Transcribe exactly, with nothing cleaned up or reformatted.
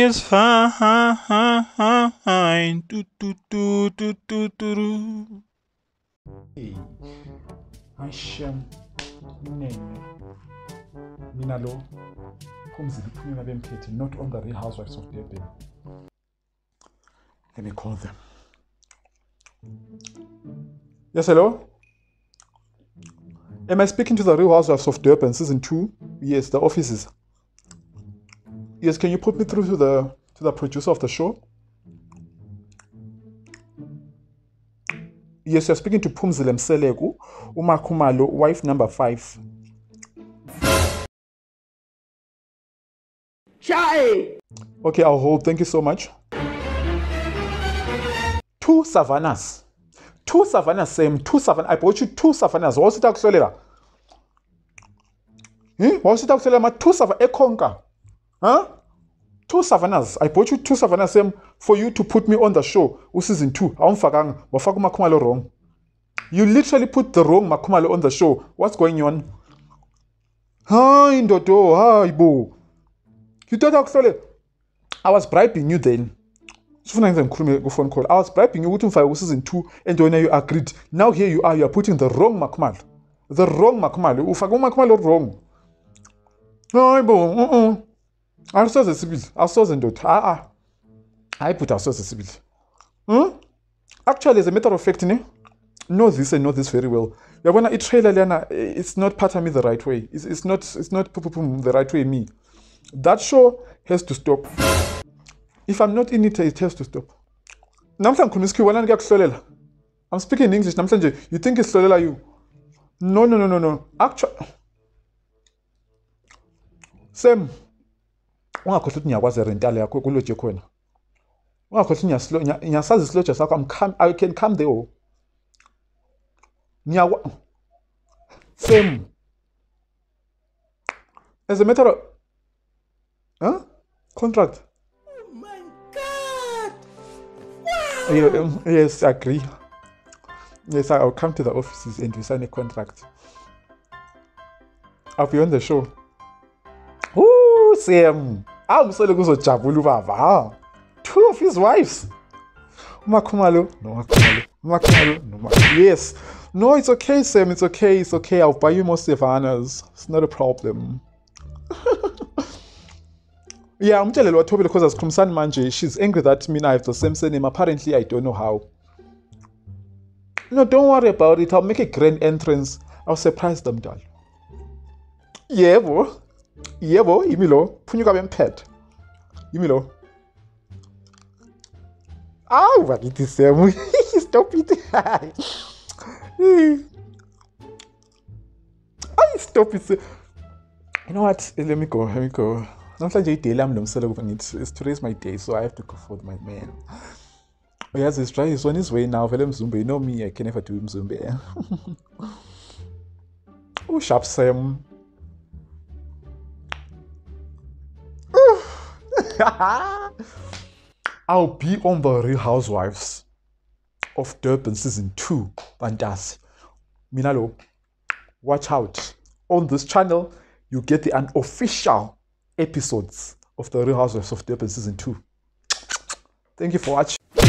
is fine. Do, do, do, do, do, do. Hey, my sham name. Minalo, Phumzile Mseleku, not on the Real Housewives of Durban. Let me call them. Yes, hello? Am I speaking to the Real Housewives of Durban season two? Yes, the offices. Yes, can you put me through to the to the producer of the show? Yes, you're speaking to Phumzile Mseleku, uMakhumalo, wife number five. Chai! Okay, I'll hold. Thank you so much. Two savannas. Two savannas, same. Two savannas. I bought you two savannas. What's it accelerator? What's it accelerator? Two savannas. Ekonka. Huh? Two savannas. I bought you two savannas um, for you to put me on the show. Who's season two? I'm fagang. Makhumalo wrong. You literally put the wrong Makhumalo on the show. What's going on? Hi, Ndodo. Hi, Bo. You thought actually I was bribing you then. So I was bribing you wouldn't fire season two and when you agreed. Now here you are, you are putting the wrong Makhumalo. The wrong Makhumalo. Ufago Makhumalo wrong. Hi, Bo. Uh-uh. I saw the civil. I saw the dot. Ah, ah. I put I saw the civil. Hmm? Actually, as a matter of fact, ne? Know this and know this very well. You're gonna eat trailer, Lena. It's not part of me the right way. It's, it's not. It's not the right way. Me. That show has to stop. If I'm not in it, it has to stop. I'm speaking English. You think it's solela you? No, no, no, no, no. Actually, Sam. I can come there. Same. As a matter of huh? Contract. Oh my God! Wow. Yeah, yes, I agree. Yes, I'll come to the offices and we sign a contract. I'll be on the show. Ooh, Sam. I'm so looking so chabulu baba. Two of his wives. Makhumalo, no Makhumalo, Makhumalo, no Makhumalo. Yes. No, it's okay, Sam. It's okay. It's okay. I'll buy you more Savannas. It's not a problem. Yeah, I'm telling you what Toby because as Khumsani Manje, she's angry that me and I have the same surname. Apparently, I don't know how. No, don't worry about it. I'll make a grand entrance. I'll surprise them, darling. Yeah, bro. Yebo, imilo, punyuka bempet. Imilo. Ah, what it is, Sam. Stop it. I stop it. You know what? Let me go. Let me go. It's to raise my day, so I have to go for my man. Yes, he's trying. He's on his way now. You know me. I can never do Mzumbe. Oh, sharp Sam. I'll be on the Real Housewives of Durban season two. Bandas. Minalo, watch out. On this channel, you get the unofficial episodes of the Real Housewives of Durban season two. Thank you for watching.